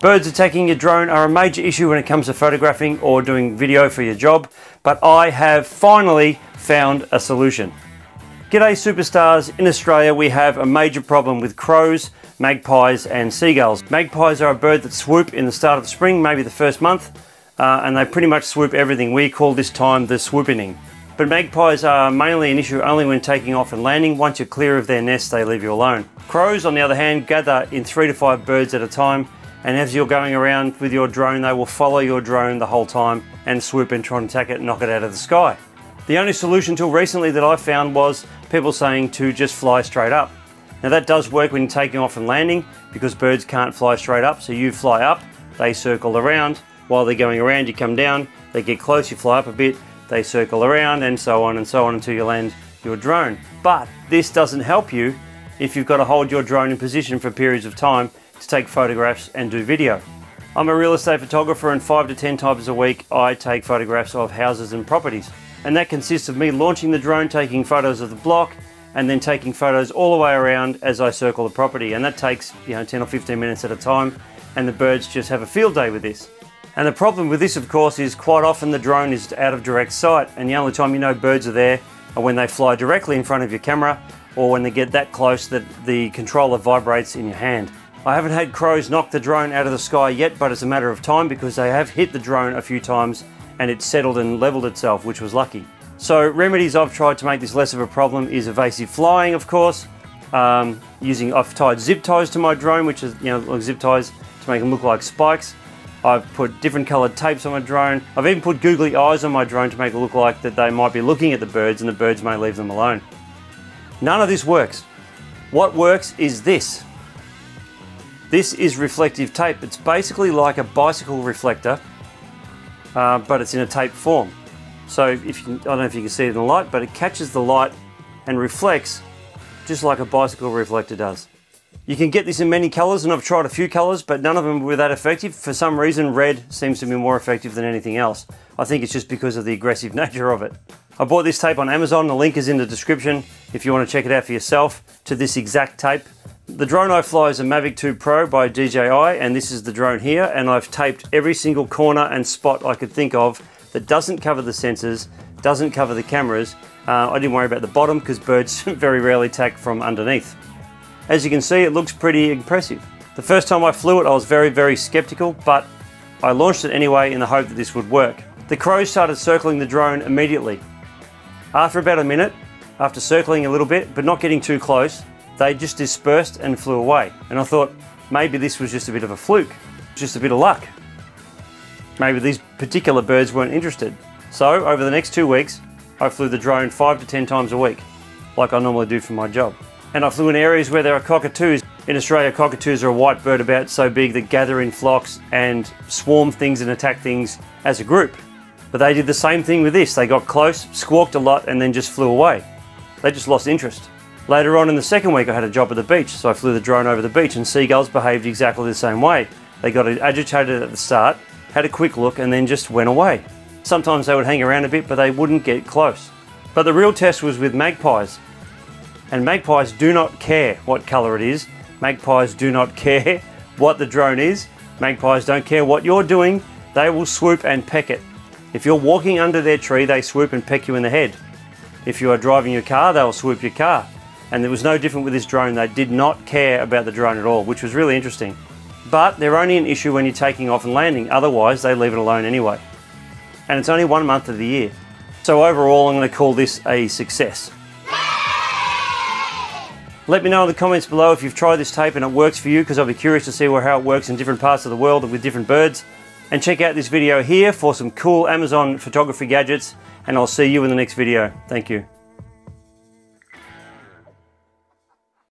Birds attacking your drone are a major issue when it comes to photographing or doing video for your job, but I have finally found a solution. G'day superstars, in Australia we have a major problem with crows, magpies and seagulls. Magpies are a bird that swoop in the start of the spring, maybe the first month, and they pretty much swoop everything. We call this time the swooping. But magpies are mainly an issue only when taking off and landing. Once you're clear of their nest, they leave you alone. Crows, on the other hand, gather in 3 to 5 birds at a time, and as you're going around with your drone, they will follow your drone the whole time and swoop and try and attack it and knock it out of the sky. The only solution till recently that I found was people saying to just fly straight up. Now that does work when you're taking off and landing because birds can't fly straight up, so you fly up, they circle around. While they're going around, you come down, they get close, you fly up a bit, they circle around, and so on until you land your drone. But this doesn't help you if you've got to hold your drone in position for periods of time to take photographs and do video. I'm a real estate photographer, and 5 to 10 times a week I take photographs of houses and properties. And that consists of me launching the drone, taking photos of the block, and then taking photos all the way around as I circle the property. And that takes 10 or 15 minutes at a time, and the birds just have a field day with this. And the problem with this, of course, is quite often the drone is out of direct sight, and the only time you know birds are there are when they fly directly in front of your camera or when they get that close that the controller vibrates in your hand. I haven't had crows knock the drone out of the sky yet, but it's a matter of time because they have hit the drone a few times and it's settled and leveled itself, which was lucky. So remedies I've tried to make this less of a problem is evasive flying, of course, I've tied zip ties to my drone, which is, like zip ties to make them look like spikes. I've put different coloured tapes on my drone. I've even put googly eyes on my drone to make it look like that they might be looking at the birds and the birds may leave them alone. None of this works. What works is this. This is reflective tape. It's basically like a bicycle reflector, but it's in a tape form. So I don't know if you can see it in the light, but it catches the light and reflects just like a bicycle reflector does. You can get this in many colours, and I've tried a few colours, but none of them were that effective. For some reason, red seems to be more effective than anything else. I think it's just because of the aggressive nature of it. I bought this tape on Amazon. The link is in the description if you want to check it out for yourself, to this exact tape. The drone I fly is a Mavic 2 Pro by DJI, and this is the drone here, and I've taped every single corner and spot I could think of that doesn't cover the sensors, doesn't cover the cameras. I didn't worry about the bottom because birds very rarely attack from underneath. As you can see, it looks pretty impressive. The first time I flew it, I was very, very skeptical, but I launched it anyway in the hope that this would work. The crows started circling the drone immediately. After about a minute, after circling a little bit, but not getting too close, they just dispersed and flew away. And I thought, maybe this was just a bit of a fluke, just a bit of luck. Maybe these particular birds weren't interested. So over the next 2 weeks, I flew the drone 5 to 10 times a week, like I normally do for my job. And I flew in areas where there are cockatoos. In Australia, cockatoos are a white bird about so big that gather in flocks and swarm things and attack things as a group. But they did the same thing with this. They got close, squawked a lot, and then just flew away. They just lost interest. Later on in the second week, I had a job at the beach, so I flew the drone over the beach, and seagulls behaved exactly the same way. They got agitated at the start, had a quick look, and then just went away. Sometimes they would hang around a bit, but they wouldn't get close. But the real test was with magpies. And magpies do not care what colour it is. Magpies do not care what the drone is. Magpies don't care what you're doing. They will swoop and peck it. If you're walking under their tree, they swoop and peck you in the head. If you are driving your car, they'll swoop your car. And it was no different with this drone. They did not care about the drone at all, which was really interesting. But they're only an issue when you're taking off and landing. Otherwise, they leave it alone anyway. And it's only 1 month of the year. So overall, I'm going to call this a success. Let me know in the comments below if you've tried this tape and it works for you, because I'll be curious to see how it works in different parts of the world with different birds. And check out this video here for some cool Amazon photography gadgets, and I'll see you in the next video. Thank you.